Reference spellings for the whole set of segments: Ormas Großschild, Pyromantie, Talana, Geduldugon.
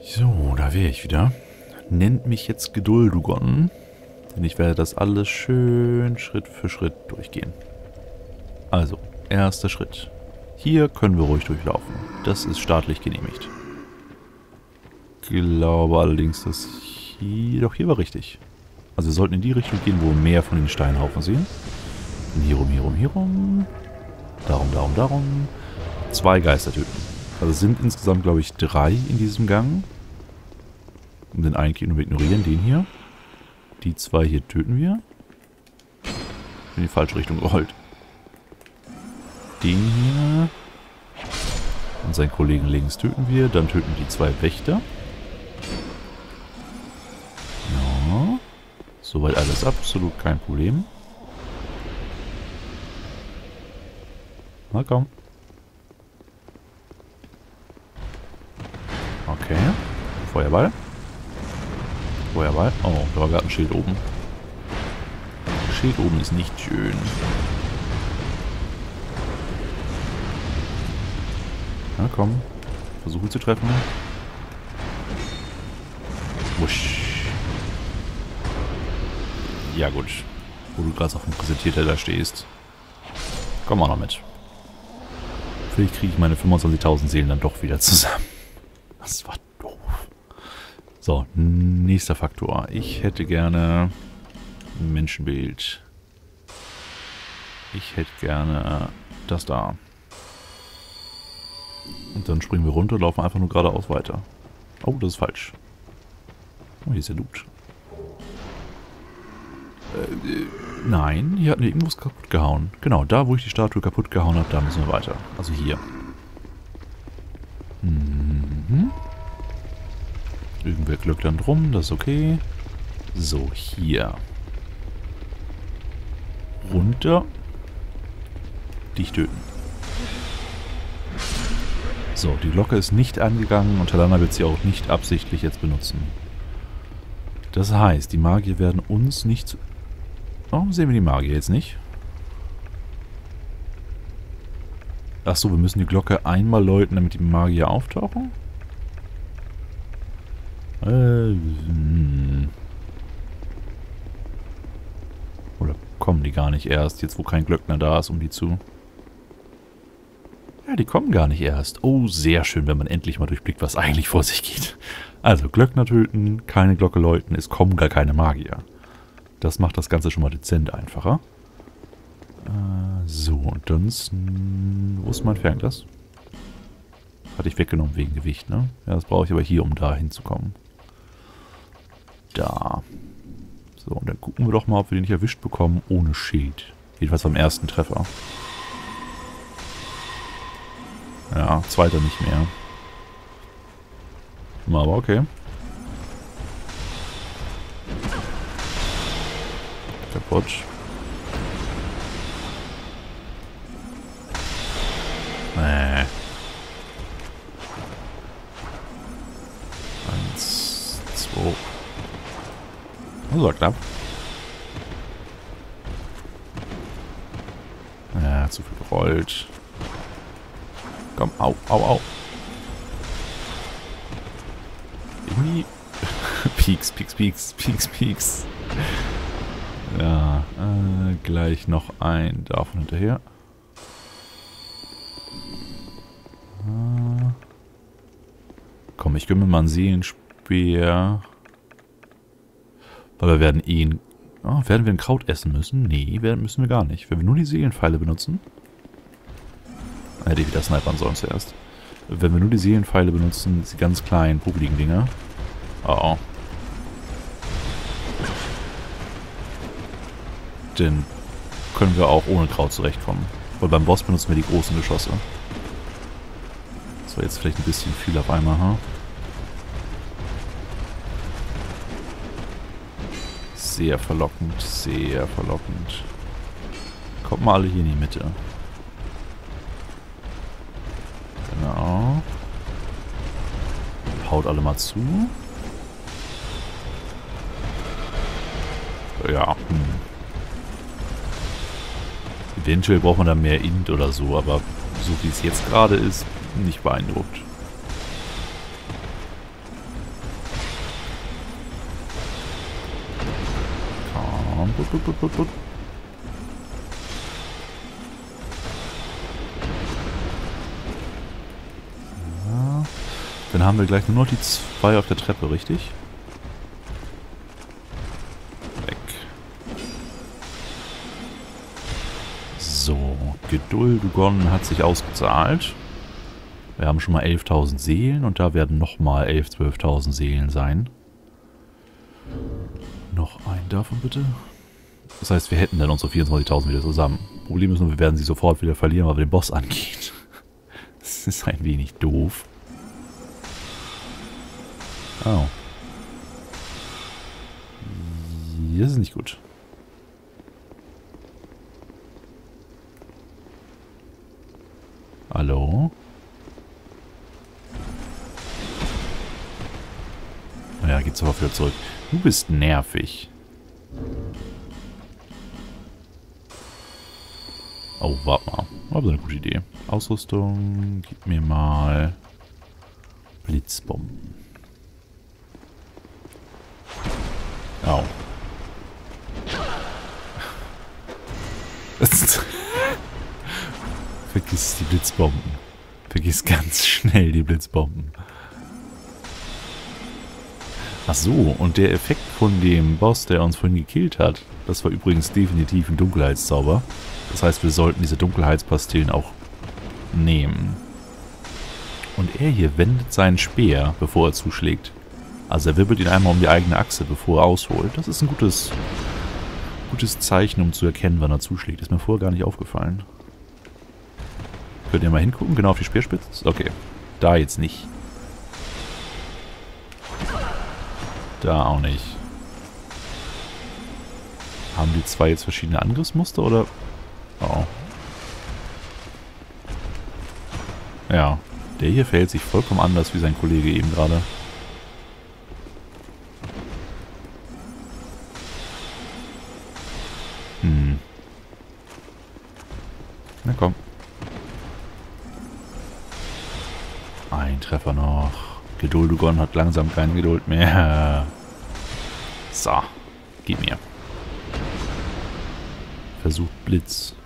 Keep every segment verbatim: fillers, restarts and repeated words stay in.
So, da wäre ich wieder. Nennt mich jetzt Geduldugon, denn ich werde das alles schön Schritt für Schritt durchgehen. Also, erster Schritt. Hier können wir ruhig durchlaufen. Das ist staatlich genehmigt. Ich glaube allerdings, dass hier... Doch, hier war richtig. Also wir sollten in die Richtung gehen, wo wir mehr von den Steinhaufen sehen. Hier rum, hier rum, hier rum. Darum, darum, darum. Zwei Geister töten. Also es sind insgesamt, glaube ich, drei in diesem Gang. Um den einen gehen wir ignorieren, den hier. Die zwei hier töten wir. In die falsche Richtung gerollt. Den hier. Und seinen Kollegen links töten wir. Dann töten wir die zwei Wächter. Ja. Soweit alles absolut kein Problem. Na komm. Okay. Feuerball. Feuerball. Oh, da war gerade ein Schild oben. Schild oben ist nicht schön. Na komm. Versuchen zu treffen. Wusch. Ja gut. Wo du gerade auf dem Präsentierter da stehst. Komm auch noch mit. Vielleicht kriege ich meine fünfundzwanzigtausend Seelen dann doch wieder zusammen. Das war doof. So, nächster Faktor. Ich hätte gerne ein Menschenbild. Ich hätte gerne das da. Und dann springen wir runter und laufen einfach nur geradeaus weiter. Oh, das ist falsch. Oh, hier ist der Loot. Äh, äh, nein, hier hatten wir irgendwas kaputt gehauen. Genau, da wo ich die Statue kaputt gehauen habe, da müssen wir weiter. Also hier. Mhm. Irgendwer glückt dann drum, das ist okay. So, hier. Runter. Dich töten. So, die Glocke ist nicht angegangen und Talana wird sie auch nicht absichtlich jetzt benutzen. Das heißt, die Magier werden uns nicht zu... Warum sehen wir die Magier jetzt nicht? Achso, wir müssen die Glocke einmal läuten, damit die Magier auftauchen? Äh, hm. Oder kommen die gar nicht erst, jetzt wo kein Glöckner da ist, um die zu... Ja, die kommen gar nicht erst. Oh, sehr schön, wenn man endlich mal durchblickt, was eigentlich vor sich geht. Also, Glöckner töten, keine Glocke läuten, es kommen gar keine Magier. Das macht das Ganze schon mal dezent einfacher. Äh, so, und dann... Wo ist mein Fernglas? Hatte ich weggenommen wegen Gewicht, ne? Ja, das brauche ich aber hier, um da hinzukommen. Da. So, und dann gucken wir doch mal, ob wir den nicht erwischt bekommen ohne Schild. Jedenfalls beim ersten Treffer. Ja, zweiter nicht mehr. Aber okay. Kaputt. Nee. Eins, zwei. Das war knapp. Ja, zu viel gerollt. Komm, au, au, au. Irgendwie. Pieks, pieks, pieks, pieks, pieks. Ja, äh, gleich noch ein davon hinterher. Äh, komm, ich gönne mir mal einen Seelenspeer. Weil wir werden eh... Oh, werden wir ein Kraut essen müssen? Nee, werden müssen wir gar nicht. Wenn wir nur die Seelenpfeile benutzen... Hätte ich wieder snipern sollen zuerst. Wenn wir nur die Seelenpfeile benutzen, die ganz kleinen, popeligen Dinger. Oh, oh. Dann können wir auch ohne Kraut zurechtkommen. Weil beim Boss benutzen wir die großen Geschosse. Das war jetzt vielleicht ein bisschen viel auf einmal, ha? Sehr verlockend, sehr verlockend. Kommt mal alle hier in die Mitte. Genau. Haut alle mal zu. Ja. Hm. Eventuell braucht man da mehr Int oder so, aber so wie es jetzt gerade ist, nicht beeindruckt. Baum. Gut, gut, gut, gut, gut. Ja. Dann haben wir gleich nur noch die zwei auf der Treppe, richtig? Weg. So, Geduldugon hat sich ausgezahlt. Wir haben schon mal elftausend Seelen und da werden nochmal elftausend, zwölftausend Seelen sein. Noch einen davon bitte. Das heißt, wir hätten dann unsere vierundzwanzigtausend wieder zusammen. Problem ist nur, wir werden sie sofort wieder verlieren, weil wir den Boss angehen. Das ist ein wenig doof. Oh. Das ist nicht gut. Hallo? Ja, geht's aber wieder zurück. Du bist nervig. Oh, warte mal. War so eine gute Idee. Ausrüstung. Gib mir mal Blitzbomben. Au. Vergiss die Blitzbomben. Vergiss ganz schnell die Blitzbomben. Ach so, und der Effekt von dem Boss, der uns vorhin gekillt hat, das war übrigens definitiv ein Dunkelheitszauber. Das heißt, wir sollten diese Dunkelheitspastillen auch nehmen. Und er hier wendet seinen Speer, bevor er zuschlägt. Also er wirbelt ihn einmal um die eigene Achse, bevor er ausholt. Das ist ein gutes, gutes Zeichen, um zu erkennen, wann er zuschlägt. Ist mir vorher gar nicht aufgefallen. Könnt ihr mal hingucken, genau auf die Speerspitze? Okay, da jetzt nicht. Da auch nicht. Haben die zwei jetzt verschiedene Angriffsmuster oder? Oh. Ja, der hier verhält sich vollkommen anders wie sein Kollege eben gerade. Hm. Na komm. Ein Treffer noch. Geduldugon hat langsam keine Geduld mehr. So, gib mir. Versuch Blitz.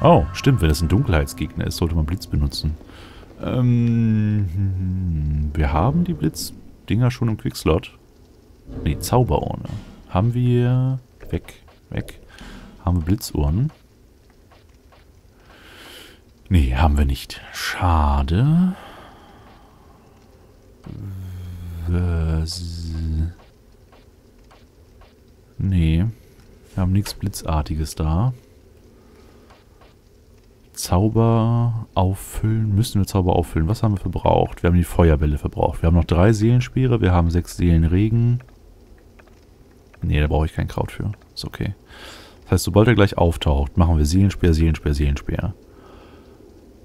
Oh, stimmt, wenn das ein Dunkelheitsgegner ist, sollte man Blitz benutzen. Ähm, wir haben die Blitzdinger schon im Quickslot. Ne, Zauberohrne. Haben wir... Weg, weg. Haben wir Blitzohren? Ne, haben wir nicht. Schade. Nee, wir haben nichts Blitzartiges da. Zauber auffüllen. Müssen wir Zauber auffüllen? Was haben wir verbraucht? Wir haben die Feuerbälle verbraucht. Wir haben noch drei Seelenspeere. Wir haben sechs Seelenregen. Nee, da brauche ich kein Kraut für. Ist okay. Das heißt, sobald er gleich auftaucht, machen wir Seelenspeer, Seelenspeer, Seelenspeer.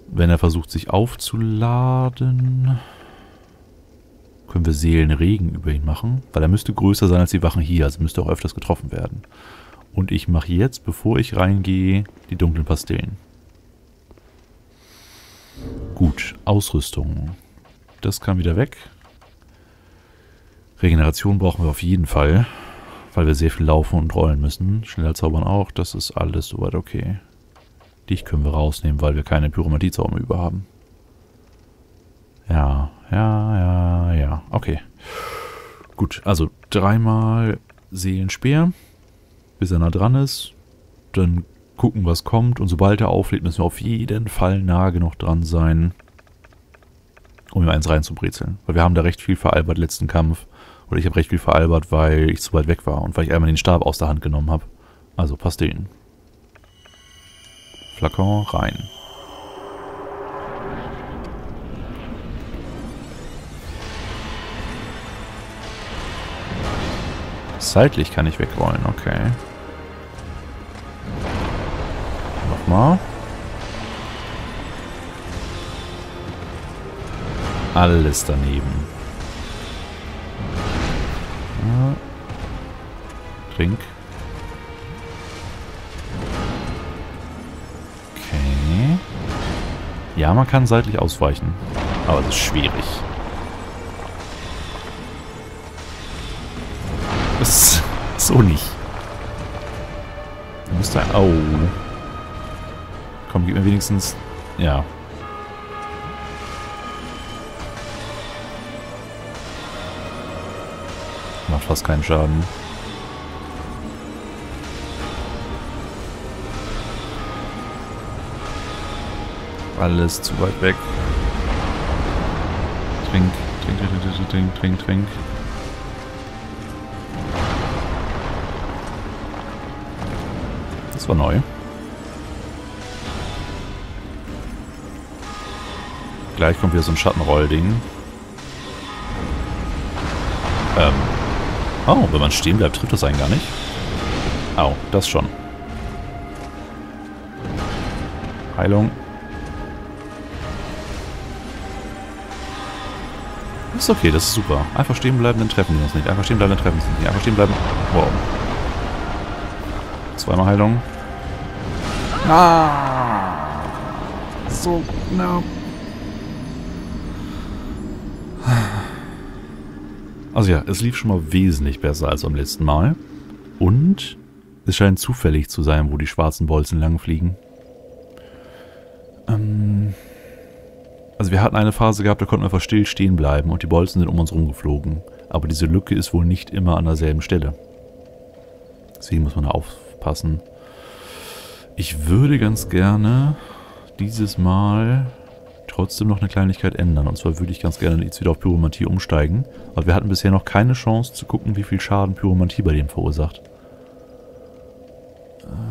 Wenn er versucht, sich aufzuladen... Können wir Seelenregen über ihn machen? Weil er müsste größer sein als die Wachen hier. Also müsste auch öfters getroffen werden. Und ich mache jetzt, bevor ich reingehe, die dunklen Pastillen. Gut. Ausrüstung. Das kann wieder weg. Regeneration brauchen wir auf jeden Fall. Weil wir sehr viel laufen und rollen müssen. Schneller zaubern auch. Das ist alles soweit okay. Dich können wir rausnehmen, weil wir keine Pyromantie-Zauber über haben. Ja, ja, ja, ja. Okay. Gut, also dreimal Seelenspeer, bis er nah dran ist. Dann gucken, was kommt. Und sobald er auflädt, müssen wir auf jeden Fall nah genug dran sein, um ihm eins reinzubrezeln. Weil wir haben da recht viel veralbert letzten Kampf. Oder ich habe recht viel veralbert, weil ich zu weit weg war und weil ich einmal den Stab aus der Hand genommen habe. Also Pastillen. Flakon rein. Zeitlich kann ich wegrollen, okay. Nochmal. Alles daneben. Ja. Trink. Okay. Ja, man kann seitlich ausweichen. Aber das ist schwierig. So nicht. müsste... Au. Komm, gib mir wenigstens... Ja. Macht fast keinen Schaden. Alles zu weit weg. Trink, trink, trink, trink, trink, trink. Das war neu. Gleich kommt wieder so ein Schattenroll-Ding. Ähm. Oh, wenn man stehen bleibt, trifft das einen gar nicht. Au, oh, das schon. Heilung. Ist okay, das ist super. Einfach stehen bleiben, dann treffen wir uns nicht. Einfach stehen bleiben, dann treffen wir uns nicht. Einfach stehen bleiben. Wow. Zweimal Heilung. Ah! So, no. Also ja, es lief schon mal wesentlich besser als am letzten Mal. Und es scheint zufällig zu sein, wo die schwarzen Bolzen langfliegen. Ähm... Also wir hatten eine Phase gehabt, da konnten wir einfach still stehen bleiben und die Bolzen sind um uns rumgeflogen. Aber diese Lücke ist wohl nicht immer an derselben Stelle. Deswegen muss man da aufpassen. Ich würde ganz gerne dieses Mal trotzdem noch eine Kleinigkeit ändern. Und zwar würde ich ganz gerne jetzt wieder auf Pyromantie umsteigen. Aber wir hatten bisher noch keine Chance zu gucken, wie viel Schaden Pyromantie bei dem verursacht.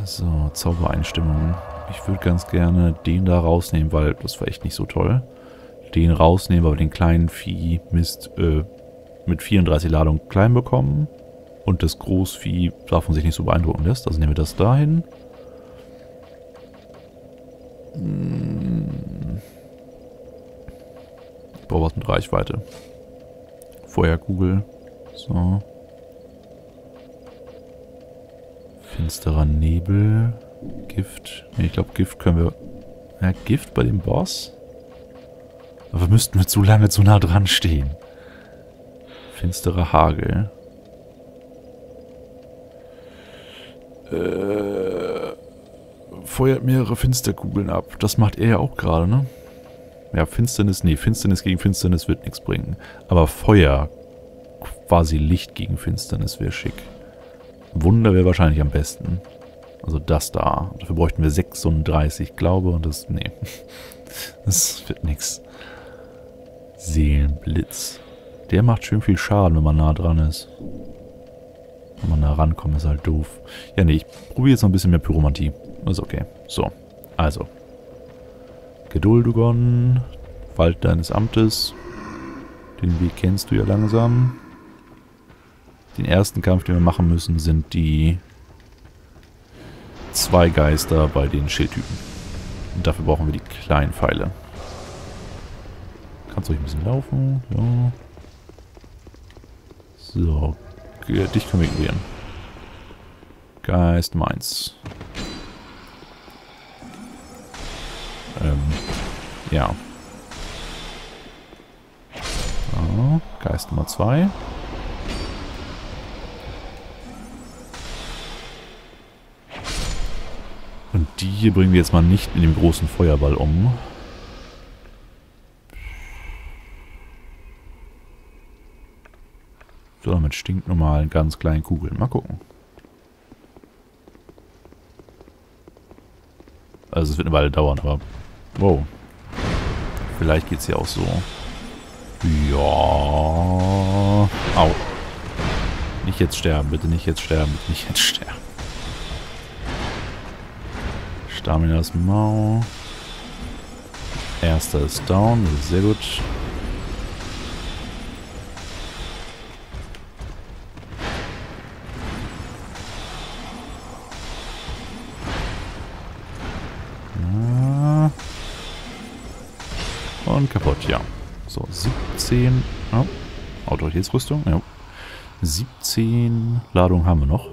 So, Zaubereinstimmung. Ich würde ganz gerne den da rausnehmen, weil das war echt nicht so toll. Den rausnehmen, aber den kleinen Vieh Mist äh, mit vierunddreißig Ladungen klein bekommen. Und das Großvieh davon sich nicht so beeindrucken lässt. Also nehmen wir das dahin. Ich brauche was mit Reichweite. Feuerkugel. So. Finsterer Nebel. Gift. Nee, ich glaube, Gift können wir... Ja, Gift bei dem Boss? Aber müssten wir zu lange zu nah dran stehen. Finsterer Hagel. Äh, feuert mehrere Finsterkugeln ab. Das macht er ja auch gerade, ne? Ja, Finsternis, nee, Finsternis gegen Finsternis wird nichts bringen. Aber Feuer, quasi Licht gegen Finsternis wäre schick. Wunder wäre wahrscheinlich am besten. Also das da. Dafür bräuchten wir sechsunddreißig, glaube ich. Und das, nee. Das wird nix. Seelenblitz. Der macht schön viel Schaden, wenn man nah dran ist. Wenn man nah rankommt, ist halt doof. Ja, nee, ich probiere jetzt noch ein bisschen mehr Pyromantie. Ist okay. So. Also. Geduldugon. Wald deines Amtes. Den Weg kennst du ja langsam. Den ersten Kampf, den wir machen müssen, sind die... zwei Geister bei den Schildtypen. Und dafür brauchen wir die kleinen Pfeile. Kannst du ruhig ein bisschen laufen? Ja. So. Dich können wir ignorieren. Geist meins. Ähm. Ja. So. Geist Nummer zwei. Und die hier bringen wir jetzt mal nicht in dem großen Feuerball um. So, mit stinknormalen, ganz kleinen Kugeln. Mal gucken. Also es wird eine Weile dauern, aber... Wow. Vielleicht geht's hier auch so. Ja. Au. Nicht jetzt sterben, bitte nicht jetzt sterben, bitte nicht jetzt sterben. Stamina ist mau. Erster ist down. Sehr gut. Ja. Und kaputt, ja. So, siebzehn. Oh. Autoritätsrüstung. Ja. siebzehn Ladung haben wir noch.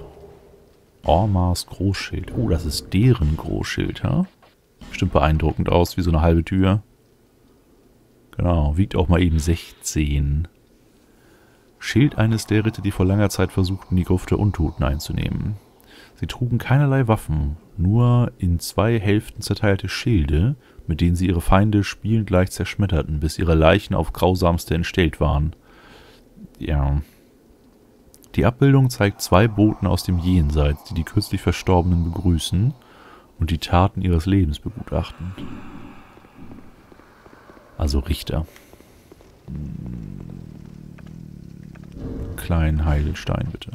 Ormas Großschild. Oh, das ist deren Großschild, ja? Bestimmt beeindruckend aus, wie so eine halbe Tür. Genau, wiegt auch mal eben sechzehn. Schild eines der Ritter, die vor langer Zeit versuchten, die Gruft der Untoten einzunehmen. Sie trugen keinerlei Waffen, nur in zwei Hälften zerteilte Schilde, mit denen sie ihre Feinde spielend leicht zerschmetterten, bis ihre Leichen auf grausamste entstellt waren. Ja. Die Abbildung zeigt zwei Boten aus dem Jenseits, die die kürzlich Verstorbenen begrüßen und die Taten ihres Lebens begutachten. Also Richter. Kleinen Heidelstein, bitte.